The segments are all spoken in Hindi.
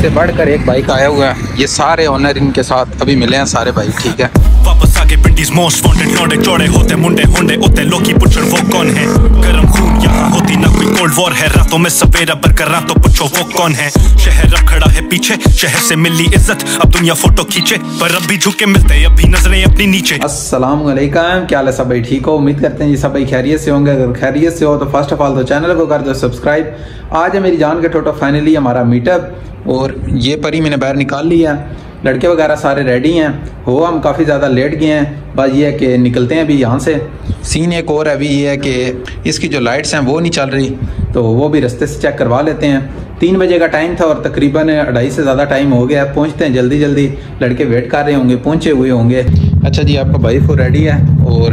से बढ़कर एक बाइक आया हुआ है। ये सारे ओनर इनके साथ अभी मिले हैं सारे भाई। ठीक है, वापस आके पिंडीज मोस्ट वांटेड लौड़े चौड़े होते मुंडे होंडे उते लोकी पुछड़ वो कौन है। गरम खून यहाँ होती ना कोई कोल्ड वॉर है। रातों में सपेरा बरकरार तो पूछो वो कौन है। शहर अब खड़ा है पीछे, शहर से मिली इज्जत अब दुनिया फोटो खींचे पर अब भी झुके मिलते अभी नजरें अपनी नीचे। अस्सलाम वालेकुम, क्या हाल है सब भाई? ठीक हो? उम्मीद करते हैं ये सब भाई खैरियत से होंगे। अगर खैरियत से हो तो फर्स्ट ऑफ ऑल तो चैनल को कर दो सब्सक्राइब। आज है मेरी जान के टोटो फाइनली हमारा मीटअप और ये परी मैंने बाहर निकाल लिया, लड़के वगैरह सारे रेडी हैं। हो हम काफ़ी ज़्यादा लेट गए हैं, बस ये है कि निकलते हैं अभी यहाँ से। सीन एक और अभी ये है कि इसकी जो लाइट्स हैं वो नहीं चल रही, तो वो भी रास्ते से चेक करवा लेते हैं। 3 बजे का टाइम था और तकरीबन 2:30 से ज़्यादा टाइम हो गया। पहुँचते हैं जल्दी जल्दी, लड़के वेट कर रहे होंगे, पहुँचे हुए होंगे। अच्छा जी, आपका भाई फो रेडी है और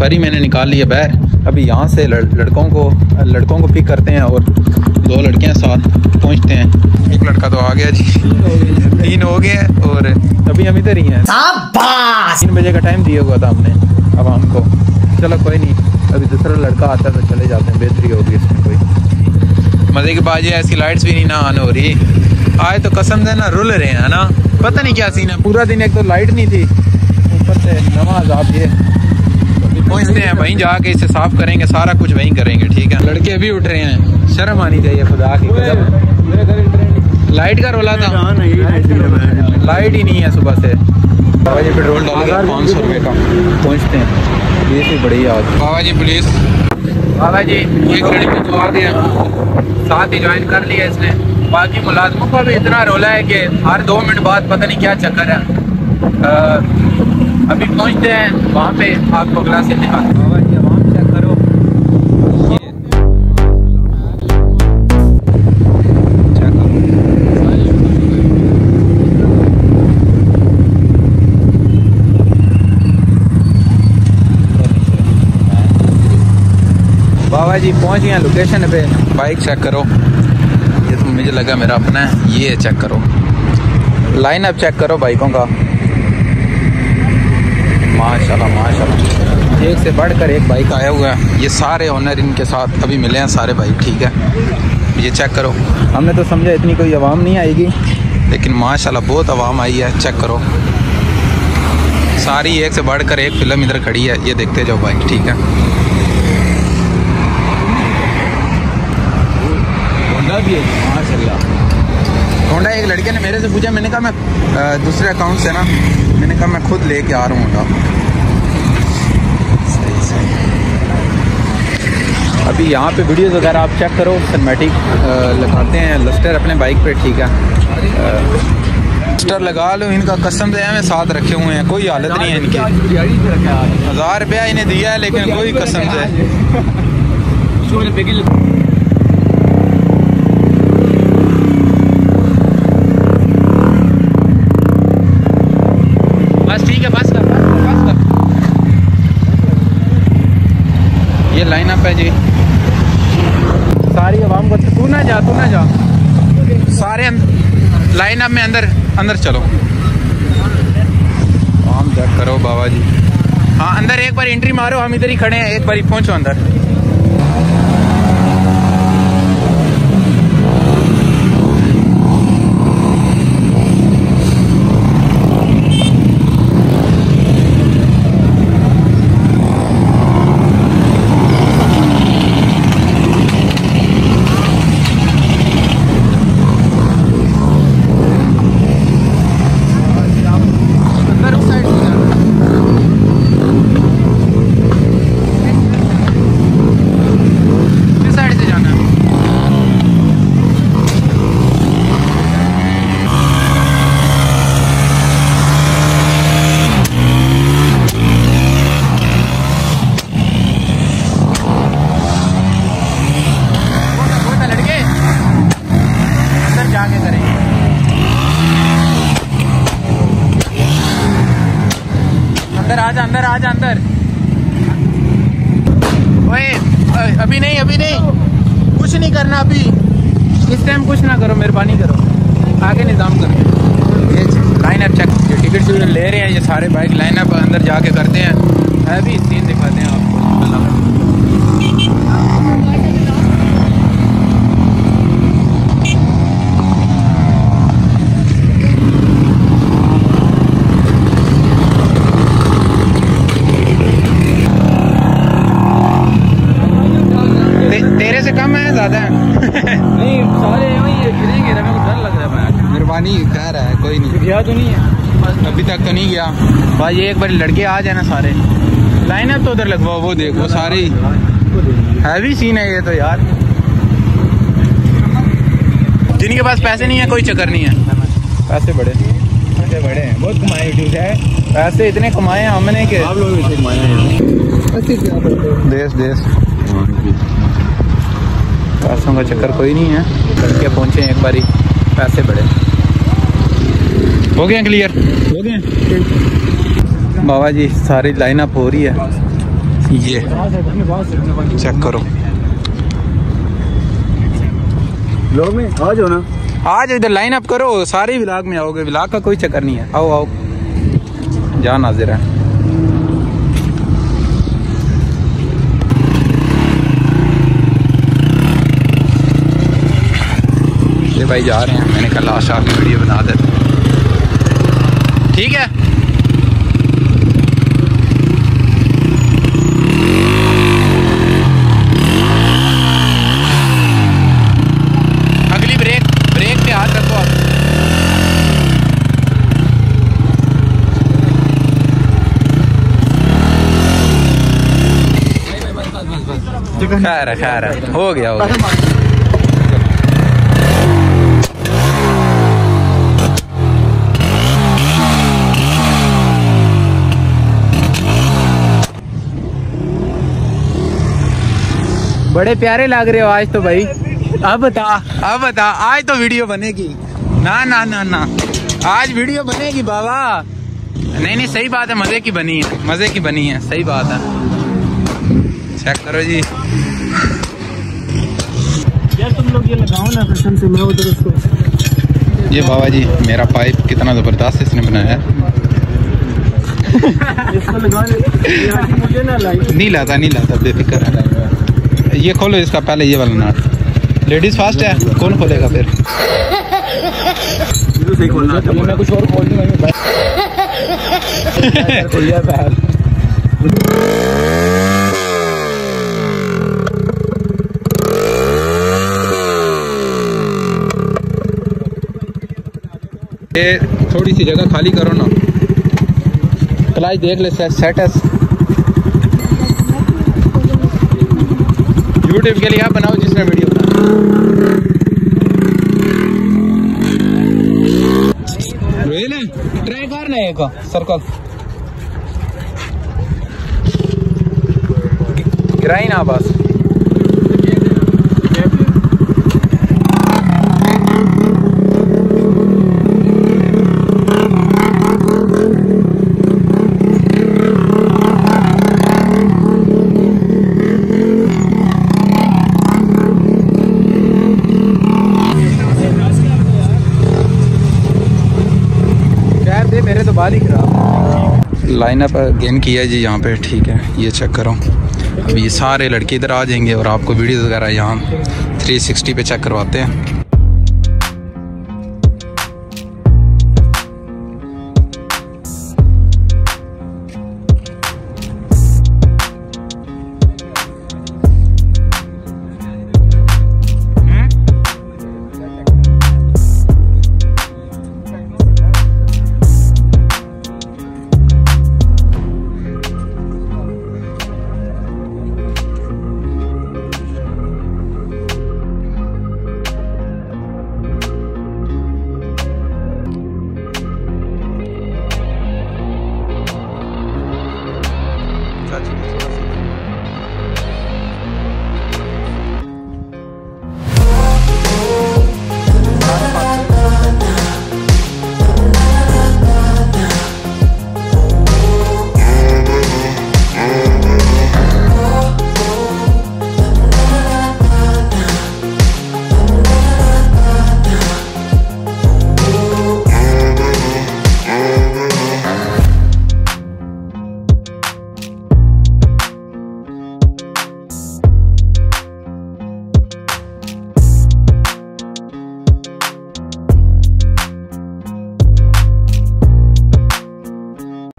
परी मैंने निकाल लिया बाहर। अभी यहाँ से लड़कों को पिक करते हैं और 2 लड़कियाँ साथ पहुँचते हैं। एक लड़का तो आ गया जी, 3 हो गए और अभी हम इधर ही हैं। 3 बजे का टाइम दिया हुआ था हमने अब हमको। चलो कोई नहीं, अभी दूसरा लड़का आता तो चले जाते हैं, बेहतरी होगी इसमें। कोई मजे की बात है इसकी लाइट्स भी नहीं ना ऑन हो रही। आए तो कसम से ना रुल रहे हैं ना, पता नहीं क्या सीन है। पूरा दिन एक तो लाइट नहीं थी, ऊपर से नमाज आप ये पहुँचते हैं वहीं जाके इसे साफ करेंगे, सारा कुछ वहीं करेंगे। ठीक है, लड़के अभी उठ रहे हैं, शर्म आनी चाहिए खुदा की। लाइट का रोला था, लाइट ही नहीं है सुबह से। बाबा जी पेट्रोल डालेगा 500 रुपये का। पहुँचते हैं, ये भी बड़ी आज। बाबा जी पुलिस, बाबा जी एक लड़की को आ गया, साथ ही ज्वाइन कर लिया इसने। बाकी मुलाजमों का भी इतना रोला है कि हर 2 मिनट बाद पता नहीं क्या चक्कर है। अभी पहुँचते हैं वहाँ पे, आपको अगला से दिखाते हैं। बाबा जी पहुँच गए लोकेशन पे। बाइक चेक करो, ये तो मुझे लगा मेरा अपना है। ये चेक करो, लाइन अप चेक करो बाइकों का। माशाल्लाह माशाल्लाह, एक से बढ़कर एक बाइक आया हुआ है। ये सारे ओनर इनके साथ अभी मिले हैं सारे भाई। ठीक है, ये चेक करो। हमने तो समझा इतनी कोई आवाम नहीं आएगी, लेकिन माशाल्लाह बहुत आवाम आई है। चेक करो, सारी एक से बढ़कर एक फिल्म इधर खड़ी है। ये देखते जाओ बाइक। ठीक है, होंडा। एक लड़के ने मेरे से पूछा, मैंने कहा मैं दूसरे अकाउंट से ना, मैंने कहा मैं खुद लेके आ रहा हूँ होंडा। सही सही। अभी यहाँ पे वीडियोस वगैरह आप चेक करो, सिनेमैटिक लगाते हैं लस्टर अपने बाइक पे। ठीक है, लस्टर लगा लो इनका, कसम से हमें साथ रखे हुए हैं, कोई हालत नहीं है इनकी। 1000 रुपया इन्हें दिया है लेकिन कोई कसम से। ये लाइन अप है जी, सारी आवाम को। तू ना जा, तू ना जा, सारे लाइन अप में अंदर अंदर चलो। आम चेक करो बाबा जी। हाँ अंदर एक बार एंट्री मारो, हम इधर ही खड़े हैं, एक बार ही पहुँचो अंदर। आजा अंदर, आजा अंदर। ओए अभी नहीं, अभी नहीं, कुछ नहीं करना अभी। इस टाइम कुछ ना करो, मेहरबानी करो, आगे निज़ाम करो। ये लाइनअप चेक, जो टिकट ले रहे हैं ये सारे बाइक लाइनअप अंदर जाके करते हैं। अभी सीन दिखाते हैं आपको। पानी कह रहा है, कोई नहीं गया तो नहीं है अभी तक, तो नहीं गया भाई। ये एक बार लड़के आ जाए ना सारे, लाइन अप तो उधर लगवाओ, वो देखो सारे हैवी सीन है ये तो यार। जिनके पास पैसे नहीं है कोई चक्कर नहीं है, पैसे बड़े हैं, बहुत कमाए यूट्यूब है, पैसे इतने कमाए हैं हमने के आप लोग इतने कमाए हैं। देश पैसों का चक्कर कोई नहीं है, लड़के पहुंचे हैं एक बारी, पैसे बड़े हो गए क्लियर हो गए। बाबा जी सारी लाइन अप हो रही है, ये चेक करो व्लॉग में आ जाओ ना, आज इधर लाइन अप करो, सारे व्लॉग में आओगे, व्लॉग का कोई चक्कर नहीं है, आओ आओ जान हाजिर है। ये भाई जा रहे हैं, मैंने कल लास्ट आपकी वीडियो बना दे, ठीक है। अगली ब्रेक पे हाथ रखो आप। खैर हो गया बड़े प्यारे लग रहे हो आज तो भाई। अब बता आज तो वीडियो बनेगी ना ना ना ना, आज वीडियो बनेगी बाबा। नहीं सही बात है, मजे की बनी है सही बात है। चेक करो जी यार, तुम लोग ये लगाओ ना कसम से, मैं उधर उसको। ये बाबा जी मेरा पाइप कितना जबरदस्त इसने बनाया नहीं लाता बेफिक्र है। ये खोलो इसका पहले, ये वाला नाट, लेडीज फास्ट है, कौन खोलेगा फिर तो सही खोलना था, मैं कुछ और खोल दूंगा ये थोड़ी सी जगह खाली करो ना, क्लाइज देख ले सेट है। यूट्यूब के लिए आप बनाओ जिसने वीडियो ट्राई करना है एक सर्कल गिराई ना बस। लाइन अप गेन किया जी यहाँ पे, ठीक है। ये चेक करो, अभी ये सारे लड़के इधर आ जाएंगे और आपको वीडियोस वगैरह यहाँ 360 पे चेक करवाते हैं।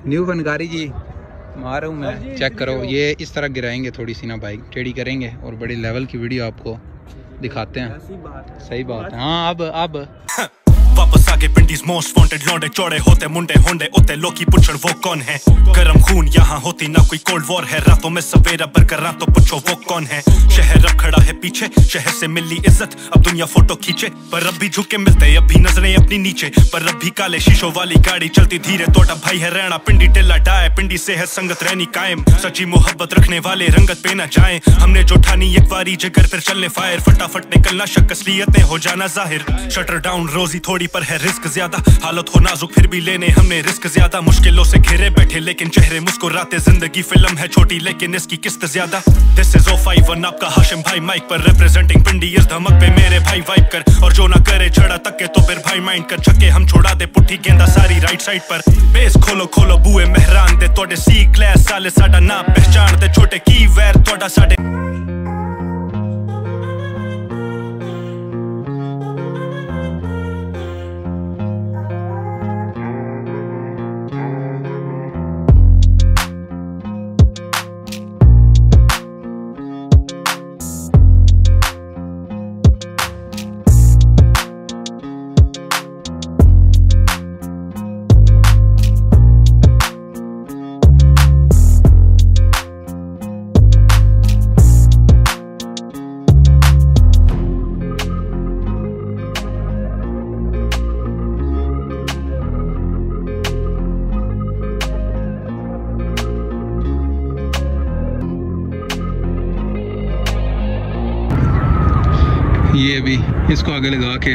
न्यू बनगारी जी मार हूँ मैं, चेक करो ये इस तरह गिराएंगे, थोड़ी सी ना बाइक टेढ़ी करेंगे और बड़े लेवल की वीडियो आपको दिखाते हैं। सही बात है हाँ। अब वापस आगे पिंडीज मोस्ट वांटेड लौंडे चौड़े होते मुंडे होंडे उते लोकी पुछड़ वो कौन है। गरम खून यहाँ होती ना कोई कोल्ड वॉर है, रातों में सवेरा बरकर रातों पूछो वो कौन है। शहर अब खड़ा है पीछे, शहर से मिली इज्जत अब दुनिया फोटो खींचे, पर अब भी झुके मिलते अब भी नजरें अपनी नीचे, पर अब भी काले शीशों वाली गाड़ी चलती धीरे। तोड़ा भाई है रहना पिंडी टेला डाय, पिंडी से है संगत रहनी कायम, सच्ची मोहब्बत रखने वाले रंगत पे ना जाए। हमने जो ठानी एक बारी जिगर फिर चलने फायर, फटाफट निकलना शक असलियतें हो जाना जाहिर। शटर डाउन रोजी थोड़ी पर है रिस्क ज्यादा, हालत हो नाजुक फिर भी लेने हमने रिस्क ज्यादा। मुश्किलों से घिरे बैठे लेकिन चेहरे मुस्कुराते, जिंदगी फिल्म है छोटी लेकिन इसकी किस्त ज्यादा। दिस इज O51 आपका हाशिम भाई माइक पर, रिप्रेजेंटिंग पिंडी इस धमक पे मेरे भाई वाइप कर। और जो ना करे छड़ा तक के तो फिर भाई माइंड कर, छक्के हम छोड़ा दे पुट्ठी गेंदा सारी राइट साइड पर। बेस खोलो खोलो बुए मेहरान दे, तोड़े सी क्लास साले साडा ना पहचान दे, छोटे की वैर तोड़ा साडे। ये अभी इसको आगे लगा के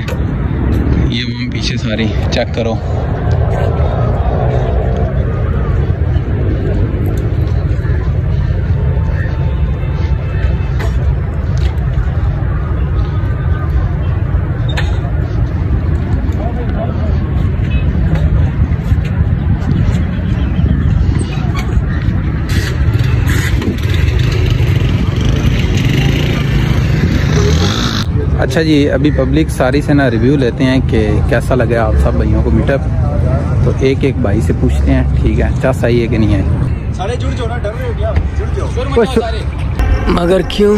ये हम पीछे सारी चेक करो, अच्छा जी। अभी पब्लिक सारी से ना रिव्यू लेते हैं कि कैसा लगा आप सब भाइयों को मीटअप, तो एक एक भाई से पूछते हैं ठीक है क्या सही है कि नहीं है। सारे जुड़ जाओ ना, डर रहे हो क्या? जुड़ जाओ। कुछ मगर क्यों?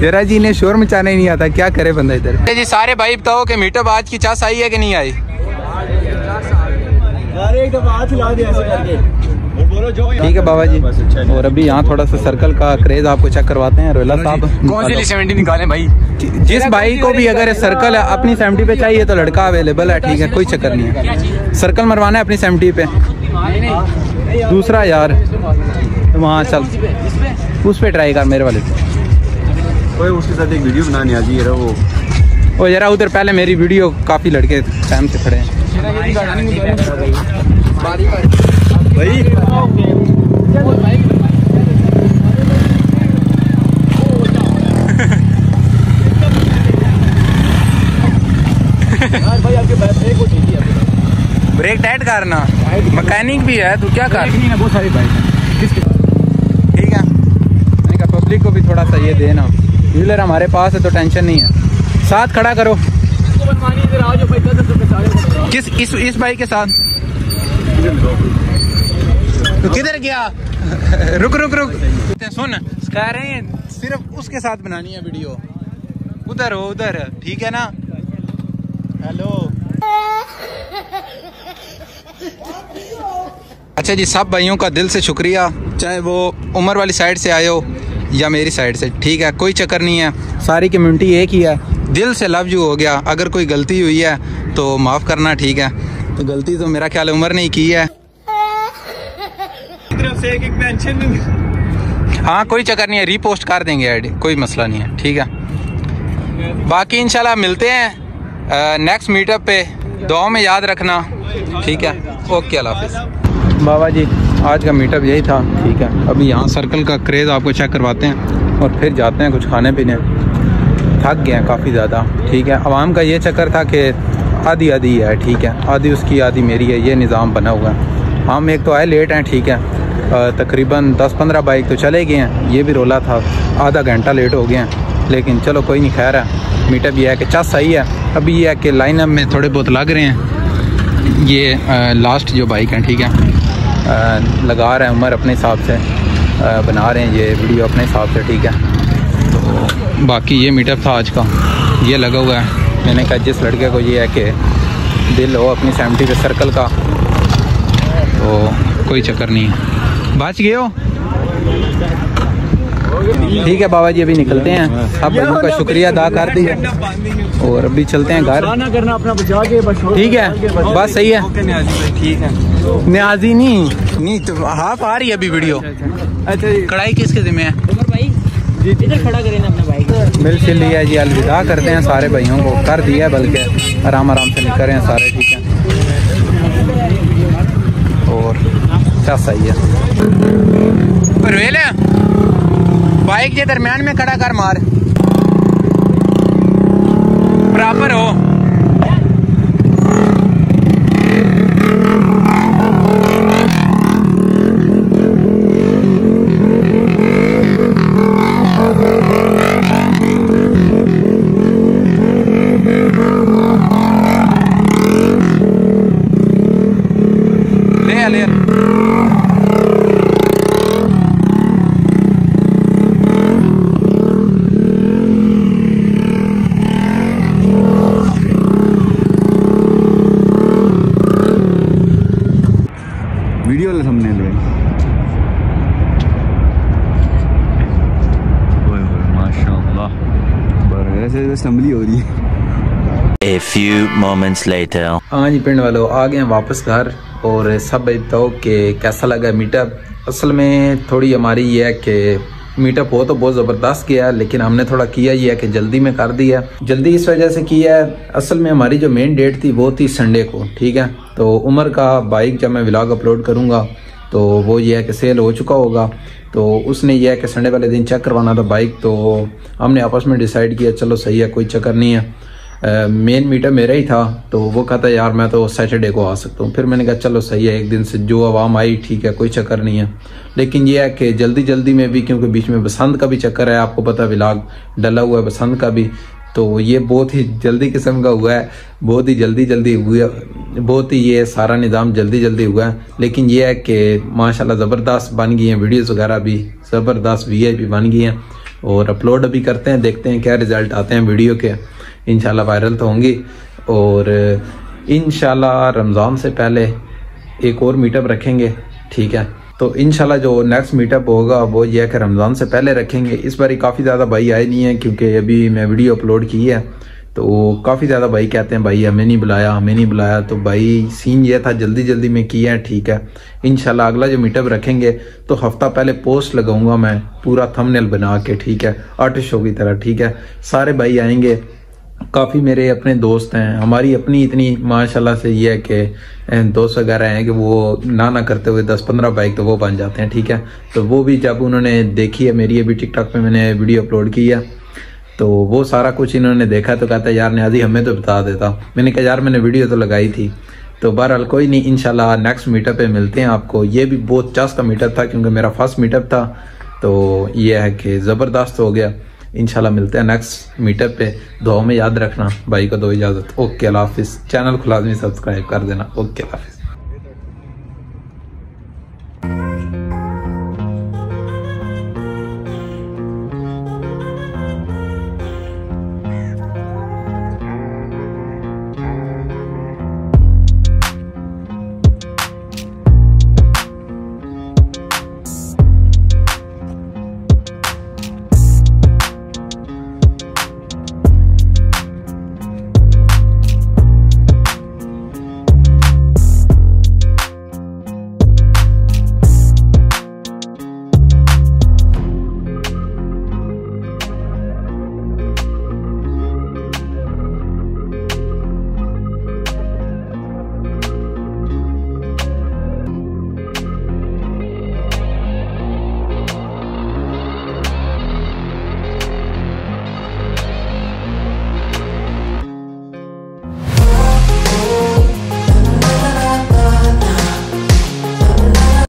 तेरा जी ने शोर मचाना ही नहीं आता, क्या करे बंदा इधर जी। सारे भाई बताओ कि मीटअप आज की क्या सही है कि नहीं आई? ठीक है बाबा जी। और अभी यहाँ थोड़ा सा सर्कल का क्रेज आपको चेक करवाते हैं। रोहिला साहब कौन सी 70 निकाले भाई? जिस भाई को भी अगर सर्कल अपनी 70 पे चाहिए तो लड़का अवेलेबल है, ठीक है कोई चक्कर नहीं है। सर्कल मरवाना है अपनी 70 पे। दूसरा यार वहाँ चल उस पर ट्राई कर मेरे वाले पे, उसके साथ एक वीडियो बनानी आ जी। वो जरा उधर पहले मेरी वीडियो काफ़ी लड़के टाइम से खड़े हैं भाई। ब्रेक टाइट करना, मैकेनिक भी है तो क्या कर। बहुत सारी बाइक ठीक है, मैंने कहा पब्लिक को भी थोड़ा सा ये देना, डीलर हमारे पास है तो टेंशन नहीं है। साथ खड़ा करो किस इस बाइक के साथ। तो किधर गया? रुक रुक रुक सुन, कह रहे हैं सिर्फ उसके साथ बनानी है वीडियो, उधर हो उधर, ठीक है ना। हेलो अच्छा जी, सब भाइयों का दिल से शुक्रिया, चाहे वो उमर वाली साइड से आए हो या मेरी साइड से, ठीक है कोई चक्कर नहीं है। सारी कम्युनिटी एक ही है, दिल से लव यू हो गया। अगर कोई गलती हुई है तो माफ़ करना, ठीक है। तो गलती तो मेरा ख्याल उमर ने ही की है, से एक मेंशन हाँ कोई चक्कर नहीं है, रीपोस्ट कर देंगे आईडी, कोई मसला नहीं है, ठीक है। बाकी इंशाल्लाह मिलते हैं नेक्स्ट मीटअप पे, दुआ में याद रखना, ठीक है ओके अल्लाह हाफिज़। बाबा जी आज का मीटअप यही था, ठीक है। अभी यहाँ सर्कल का क्रेज़ आपको चेक करवाते हैं और फिर जाते हैं कुछ खाने पीने, थक गए हैं काफ़ी ज़्यादा, ठीक है। आवाम का ये चक्कर था कि आधी आधी है, ठीक है आधी उसकी आधी मेरी है, ये निज़ाम बना हुआ है। हम एक तो आए लेट हैं, ठीक है तकरीबन 10-15 बाइक तो चले गए हैं, ये भी रोला था आधा घंटा लेट हो गए हैं, लेकिन चलो कोई नहीं खैर है। मीटअप ये है कि चाह सही है। अभी ये है कि लाइनअप में थोड़े बहुत लग रहे हैं, ये लास्ट जो बाइक हैं, ठीक है लगा रहे हैं उमर अपने हिसाब से। बना रहे हैं ये वीडियो अपने हिसाब से, ठीक है। तो बाकी ये मीटअप था आज का, ये लगा हुआ है। मैंने कहा जिस लड़के को ये है कि दिल हो अपनी 70 के सर्कल का, तो कोई चक्कर नहीं है, बच गए हो, ठीक है बाबा जी। अभी निकलते हैं, आप लोगों का शुक्रिया अदा कर दी और अभी चलते हैं घर, ठीक है। बस सही है, ठीक है। न्याजी नहीं तो हाफ आ रही है अभी वीडियो। अच्छा, कढ़ाई किसके जिम्मे है? इधर खड़ा करें अपना भाई। मिल फिर लिया जी, अलविदा करते हैं सारे भाइयों को, कर दिया बल्कि आराम आराम से निकल रहे हैं सारे, ठीक है। और क्या सही है, बाइक के दरम्यान में खड़ा कर मार, बराबर हो। असम्बली हो रही है। A few moments later। हाँ जी पिंड वालों, आ गए हैं वापस घर। और सब बताओ कि कैसा लगा मीटअप। असल में थोड़ी हमारी ये है कि मीटअप हो तो बहुत ज़बरदस्त किया है, लेकिन हमने थोड़ा किया ये है कि जल्दी में कर दिया। जल्दी इस वजह से किया है, असल में हमारी जो मेन डेट थी वो थी संडे को, ठीक है। तो उमर का बाइक जब मैं व्लॉग अपलोड करूँगा तो वो ये है कि सेल हो चुका होगा, तो उसने यह है कि संडे वाले दिन चेक करवाना था बाइक। तो हमने आपस में डिसाइड किया चलो सही है, कोई चक्कर नहीं है। मेन मीटर मेरा ही था, तो वो कहता यार मैं तो सैटरडे को आ सकता हूँ। फिर मैंने कहा चलो सही है, एक दिन से जो आवाम आई ठीक है, कोई चक्कर नहीं है। लेकिन यह है कि जल्दी जल्दी में भी, क्योंकि बीच में बसंत का भी चक्कर है, आपको पता व्लॉग डला हुआ है बसंत का भी। तो ये बहुत ही जल्दी किस्म का हुआ है, बहुत ही जल्दी जल्दी हुआ, बहुत ही ये सारा निज़ाम जल्दी जल्दी हुआ है। लेकिन ये है कि माशाल्लाह ज़बरदस्त बन गई हैं वीडियोस वगैरह भी, ज़बरदस्त वीआईपी बन गई हैं और अपलोड अभी करते हैं, देखते हैं क्या रिज़ल्ट आते हैं वीडियो के। इंशाल्लाह वायरल तो होंगी और इंशाल्लाह रमज़ान से पहले एक और मीटअप रखेंगे, ठीक है। तो इंशाल्लाह जो नेक्स्ट मीटअप होगा वो ये है कि रमज़ान से पहले रखेंगे। इस बार काफ़ी ज़्यादा भाई आए नहीं है, क्योंकि अभी मैं वीडियो अपलोड की है तो काफ़ी ज़्यादा भाई कहते हैं भाई हमें नहीं बुलाया, हमें नहीं बुलाया। तो भाई सीन ये था जल्दी जल्दी में किया है, ठीक है। इंशाल्लाह अगला जो मीटअप रखेंगे तो हफ्ता पहले पोस्ट लगाऊंगा मैं पूरा थंबनेल बना के, ठीक है, आर्ट शो की तरह, ठीक है। सारे भाई आएंगे, काफ़ी मेरे अपने दोस्त हैं, हमारी अपनी इतनी माशाल्लाह से ये है कि दोस्त वगैरह हैं कि वो ना करते हुए 10-15 बाइक तो वो बन जाते हैं, ठीक है। तो वो भी जब उन्होंने देखी है मेरी, अभी टिकटॉक पे मैंने वीडियो अपलोड की है तो वो सारा कुछ इन्होंने देखा तो कहता है यार नियाज़ी हमें तो बता देता। मैंने कहा यार मैंने वीडियो तो लगाई थी। तो बहरहाल कोई नहीं, इंशाल्लाह नेक्स्ट मीटअप पे मिलते हैं आपको। ये भी बहुत चास का मीटअप था क्योंकि मेरा फर्स्ट मीटअप था, तो यह है कि ज़बरदस्त हो गया। इंशाल्लाह मिलते हैं नेक्स्ट मीटअप पे, दुआओं में याद रखना भाई को, दो इजाज़त। ओके हाफिज़। चैनल खुलाज़मी सब्सक्राइब कर देना। ओके हाफिज़।